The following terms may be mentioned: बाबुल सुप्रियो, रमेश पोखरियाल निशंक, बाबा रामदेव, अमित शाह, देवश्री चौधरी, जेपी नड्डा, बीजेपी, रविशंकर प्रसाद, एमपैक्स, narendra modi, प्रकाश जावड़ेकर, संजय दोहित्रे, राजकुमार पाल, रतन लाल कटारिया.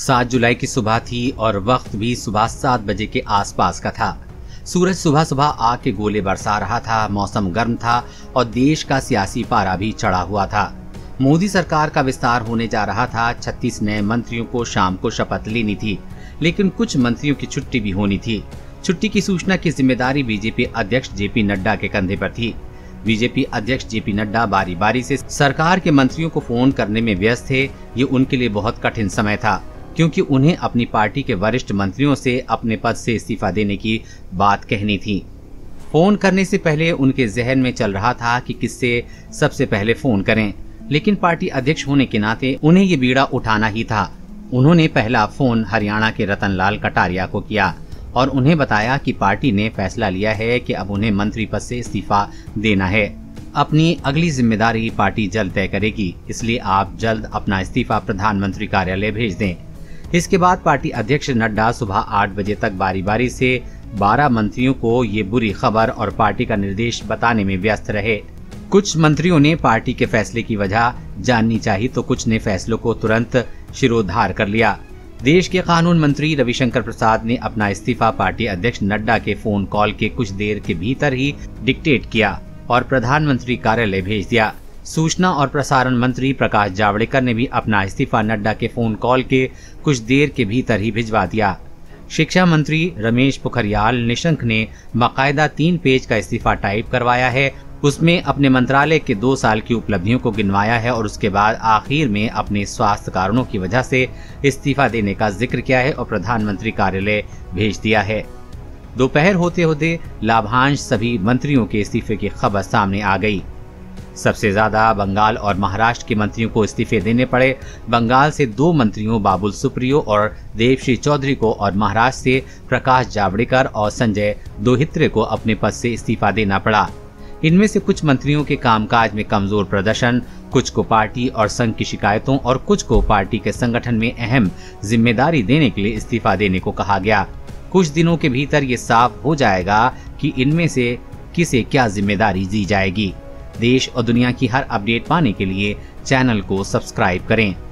7 जुलाई की सुबह थी और वक्त भी सुबह 7 बजे के आसपास का था। सूरज सुबह सुबह आग के गोले बरसा रहा था, मौसम गर्म था और देश का सियासी पारा भी चढ़ा हुआ था। मोदी सरकार का विस्तार होने जा रहा था, 36 नए मंत्रियों को शाम को शपथ लेनी थी, लेकिन कुछ मंत्रियों की छुट्टी भी होनी थी। छुट्टी की सूचना की जिम्मेदारी बीजेपी अध्यक्ष जेपी नड्डा के कंधे पर थी। बीजेपी अध्यक्ष जेपी नड्डा बारी बारी से सरकार के मंत्रियों को फोन करने में व्यस्त थे। ये उनके लिए बहुत कठिन समय था, क्योंकि उन्हें अपनी पार्टी के वरिष्ठ मंत्रियों से अपने पद से इस्तीफा देने की बात कहनी थी। फोन करने से पहले उनके जहन में चल रहा था कि किससे सबसे पहले फोन करें, लेकिन पार्टी अध्यक्ष होने के नाते उन्हें ये बीड़ा उठाना ही था। उन्होंने पहला फोन हरियाणा के रतन लाल कटारिया को किया और उन्हें बताया कि पार्टी ने फैसला लिया है कि अब उन्हें मंत्री पद से इस्तीफा देना है। अपनी अगली जिम्मेदारी पार्टी जल्द तय करेगी, इसलिए आप जल्द अपना इस्तीफा प्रधानमंत्री कार्यालय भेज दें। इसके बाद पार्टी अध्यक्ष नड्डा सुबह 8 बजे तक बारी बारी से 12 मंत्रियों को ये बुरी खबर और पार्टी का निर्देश बताने में व्यस्त रहे। कुछ मंत्रियों ने पार्टी के फैसले की वजह जाननी चाहिए तो कुछ ने फैसलों को तुरंत शिरोधार कर लिया। देश के कानून मंत्री रविशंकर प्रसाद ने अपना इस्तीफा पार्टी अध्यक्ष नड्डा के फोन कॉल के कुछ देर के भीतर ही डिक्टेट किया और प्रधानमंत्री कार्यालय भेज दिया। सूचना और प्रसारण मंत्री प्रकाश जावड़ेकर ने भी अपना इस्तीफा नड्डा के फोन कॉल के कुछ देर के भीतर ही भिजवा दिया। शिक्षा मंत्री रमेश पोखरियाल निशंक ने बाकायदा 3 पेज का इस्तीफा टाइप करवाया है, उसमें अपने मंत्रालय के 2 साल की उपलब्धियों को गिनवाया है और उसके बाद आखिर में अपने स्वास्थ्य कारणों की वजह से इस्तीफा देने का जिक्र किया है और प्रधानमंत्री कार्यालय भेज दिया है। दोपहर होते होते लाभांश सभी मंत्रियों के इस्तीफे की खबर सामने आ गई। सबसे ज्यादा बंगाल और महाराष्ट्र के मंत्रियों को इस्तीफे देने पड़े। बंगाल से 2 मंत्रियों बाबुल सुप्रियो और देवश्री चौधरी को और महाराष्ट्र से प्रकाश जावड़ेकर और संजय दोहित्रे को अपने पद से इस्तीफा देना पड़ा। इनमें से कुछ मंत्रियों के कामकाज में कमजोर प्रदर्शन, कुछ को पार्टी और संघ की शिकायतों और कुछ को पार्टी के संगठन में अहम जिम्मेदारी देने के लिए इस्तीफा देने को कहा गया। कुछ दिनों के भीतर ये साफ हो जाएगा कि इनमें से किसे क्या जिम्मेदारी दी जाएगी। देश और दुनिया की हर अपडेट पाने के लिए चैनल को सब्सक्राइब करें।